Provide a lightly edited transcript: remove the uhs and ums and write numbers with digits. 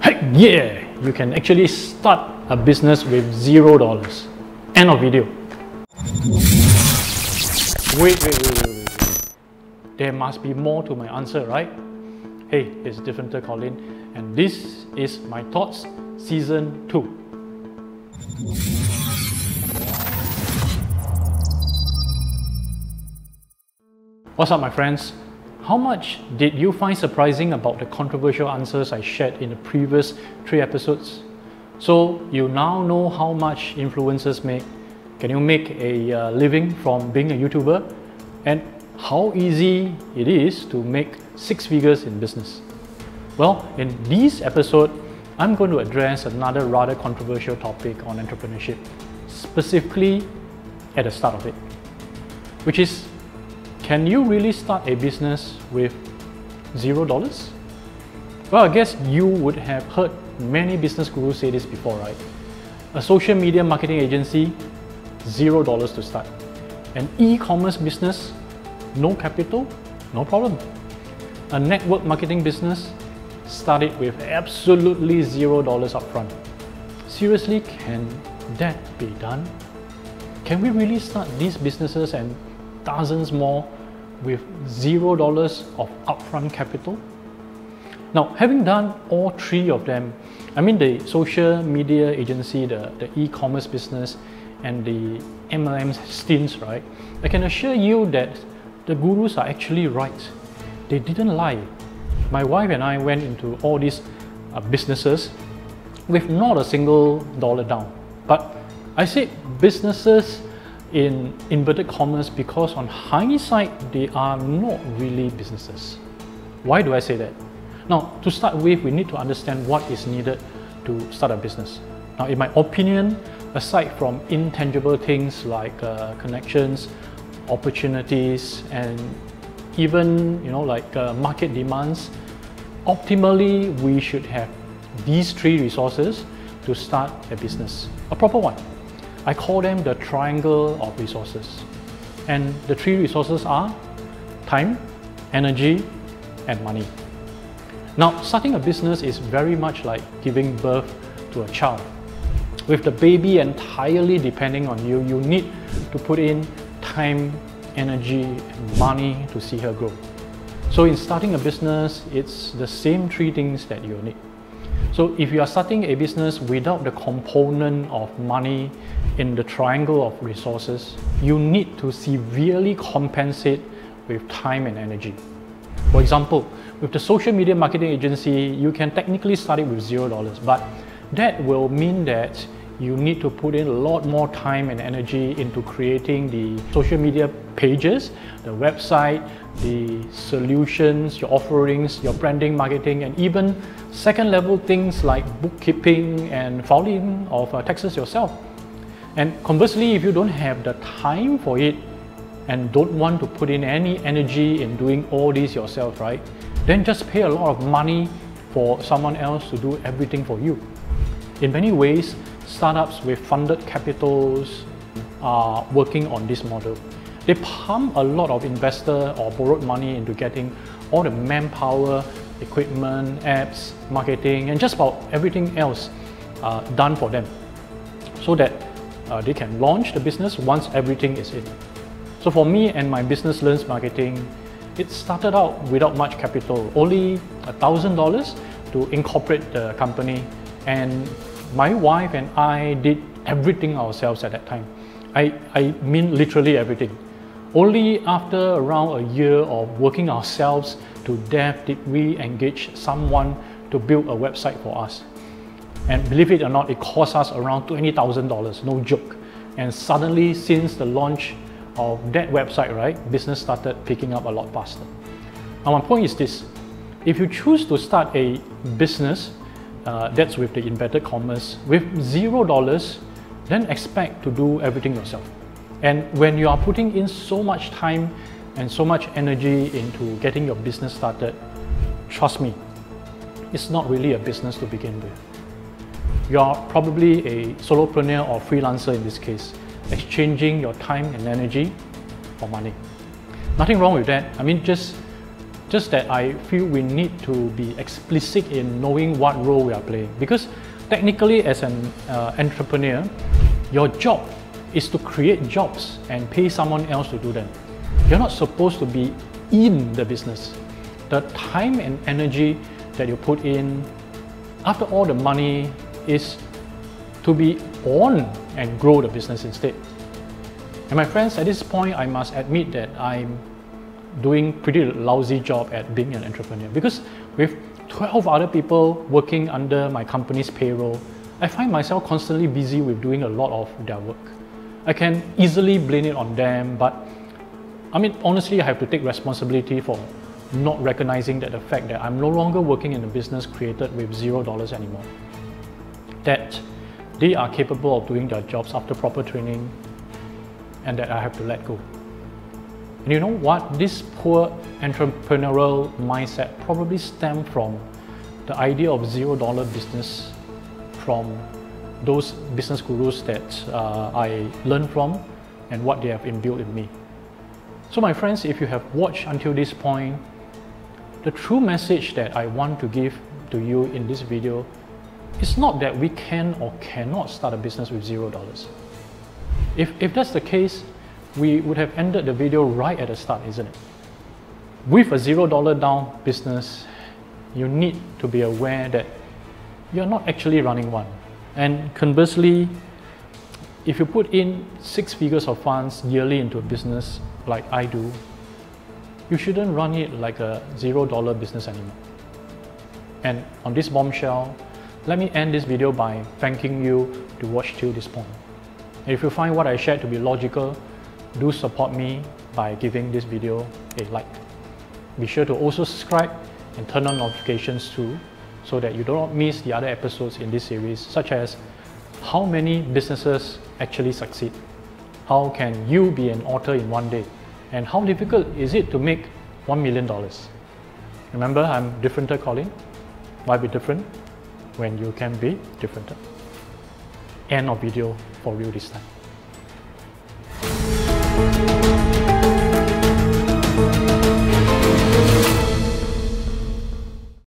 Heck yeah! You can actually start a business with $0. End of video. Wait. There must be more to my answer, right? Hey, it's Differenter Colin, and this is my thoughts, season 2. What's up, my friends? How much did you find surprising about the controversial answers I shared in the previous 3 episodes? So you now know how much influencers make. Can you make a living from being a YouTuber? And how easy it is to make 6 figures in business? Well, in this episode, I'm going to address another rather controversial topic on entrepreneurship, specifically at the start of it, which is: can you really start a business with $0? Well, I guess you would have heard many business gurus say this before, right? A social media marketing agency, $0 to start. An e-commerce business, no capital, no problem. A network marketing business, start it with absolutely $0 upfront. Seriously, can that be done? Can we really start these businesses and dozens more with $0 of upfront capital? Now, having done all 3 of them, I mean the social media agency, the e-commerce business, and the MLM stints, right? I can assure you that the gurus are actually right. They didn't lie. My wife and I went into all these businesses with not a single dollar down. But I said businesses in inverted commas because on hindsight, they are not really businesses. Why do I say that? Now, to start with, we need to understand what is needed to start a business. Now, in my opinion, aside from intangible things like connections, opportunities, and even market demands, optimally, we should have these 3 resources to start a business, a proper one. I call them the triangle of resources. And the 3 resources are time, energy, and money. Now, starting a business is very much like giving birth to a child. With the baby entirely depending on you, you need to put in time, energy, and money to see her grow. So in starting a business, it's the same 3 things that you need. So if you are starting a business without the component of money in the triangle of resources, you need to severely compensate with time and energy. For example, with the social media marketing agency, you can technically start it with $0, but that will mean that you need to put in a lot more time and energy into creating the social media pages, the website, the solutions, your offerings, your branding, marketing, and even second-level things like bookkeeping and filing of taxes yourself. And conversely, if you don't have the time for it and don't want to put in any energy in doing all this yourself, right, then just pay a lot of money for someone else to do everything for you. In many ways, startups with funded capitals are working on this model. They pump a lot of investor or borrowed money into getting all the manpower, equipment, apps, marketing, and just about everything else done for them so that they can launch the business once everything is in. So for me and my business Learns Marketing, it started out without much capital, only $1,000 to incorporate the company, and my wife and I did everything ourselves at that time. I mean literally everything. Only after around a year of working ourselves to death did we engage someone to build a website for us. And believe it or not, it cost us around $20,000, no joke. And suddenly, since the launch of that website, right, business started picking up a lot faster. Now my point is this: if you choose to start a business, that's with the inverted commas, with $0, then expect to do everything yourself. And when you are putting in so much time and so much energy into getting your business started, trust me, it's not really a business to begin with. You are probably a solopreneur or freelancer in this case, exchanging your time and energy for money. Nothing wrong with that. I mean, just Just that I feel we need to be explicit in knowing what role we are playing. Because technically, as an entrepreneur, your job is to create jobs and pay someone else to do them. You're not supposed to be in the business. The time and energy that you put in, after all the money, is to be on and grow the business instead. And my friends, at this point, I must admit that I'm doing a pretty lousy job at being an entrepreneur, because with 12 other people working under my company's payroll, I find myself constantly busy with doing a lot of their work. I can easily blame it on them, but I mean, honestly, I have to take responsibility for not recognizing that the fact that I'm no longer working in a business created with $0 anymore. That they are capable of doing their jobs after proper training, and that I have to let go. And you know what? This poor entrepreneurial mindset probably stemmed from the idea of $0 business from those business gurus that I learned from and what they have inbuilt in me. So my friends, if you have watched until this point, the true message that I want to give to you in this video is not that we can or cannot start a business with $0. If that's the case, we would have ended the video right at the start, isn't it? With a $0 down business, you need to be aware that you're not actually running one. And conversely, if you put in 6 figures of funds yearly into a business like I do, you shouldn't run it like a $0 business anymore. And on this bombshell, let me end this video by thanking you to watch till this point. And if you find what I shared to be logical, do support me by giving this video a like. Be sure to also subscribe and turn on notifications too, so that you do not miss the other episodes in this series, such as how many businesses actually succeed, how can you be an author in 1 day, and how difficult is it to make $1 million. Remember, I'm Differenter Colin. Why be different when you can be differenter? End of video for real this time.